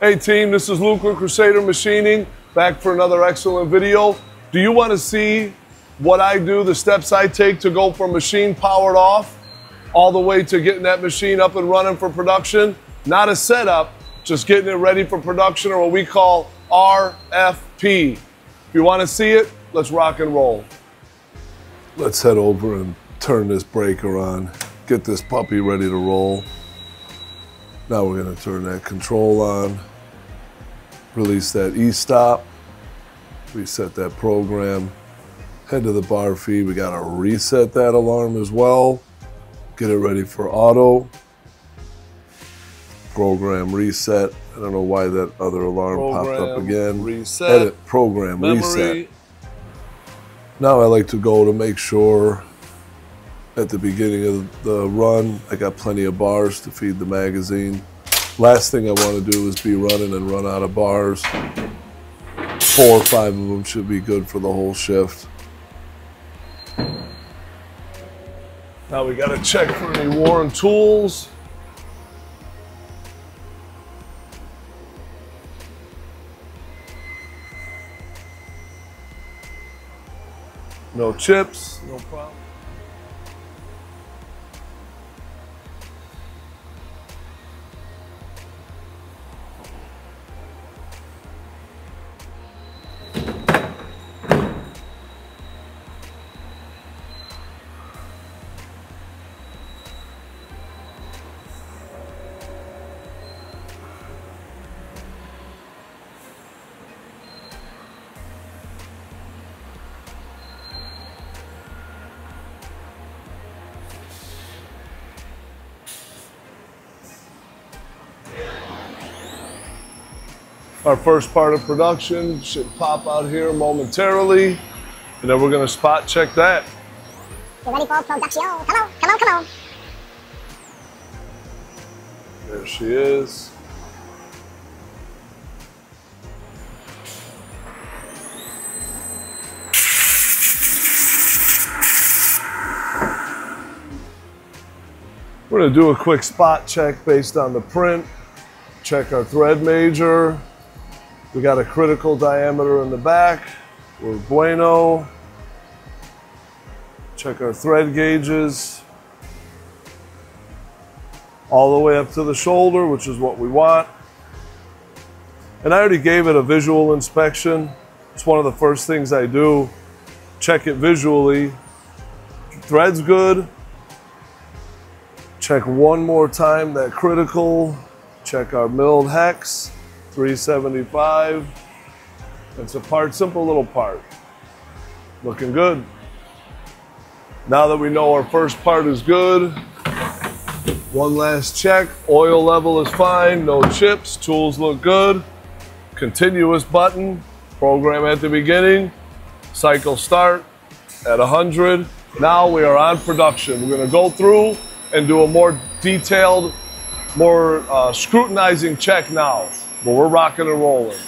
Hey team, this is Luke with Crusader Machining, back for another excellent video. Do you want to see what I do, the steps I take to go from machine powered off all the way to getting that machine up and running for production? Not a setup, just getting it ready for production, or what we call RFP. If you want to see it, let's rock and roll. Let's head over and turn this breaker on, get this puppy ready to roll. Now we're going to turn that control on, release that e-stop, reset that program, head to the bar feed. We got to reset that alarm as well, get it ready for auto, program reset. I don't know why that other alarm popped up again. Reset. Edit, program, reset. Now I like to go to make sure at the beginning of the run, I got plenty of bars to feed the magazine. Last thing I want to do is be running and run out of bars. 4 or 5 of them should be good for the whole shift. Now we got to check for any worn tools. No chips, no problem. Our first part of production should pop out here momentarily, and then we're going to spot check that. We're ready for production. Hello, hello, hello. There she is. We're going to do a quick spot check based on the print, check our thread major. We got a critical diameter in the back. We're bueno. Check our thread gauges. All the way up to the shoulder, which is what we want. And I already gave it a visual inspection. It's one of the first things I do. Check it visually. Thread's good. Check one more time that critical. Check our milled hex. 375. It's a part, simple little part. Looking good. Now that we know our first part is good, one last check. Oil level is fine, no chips, tools look good. Continuous button, program at the beginning, cycle start at 100. Now we are on production. We're gonna go through and do a more detailed, more scrutinizing check now. But we're rocking and rolling.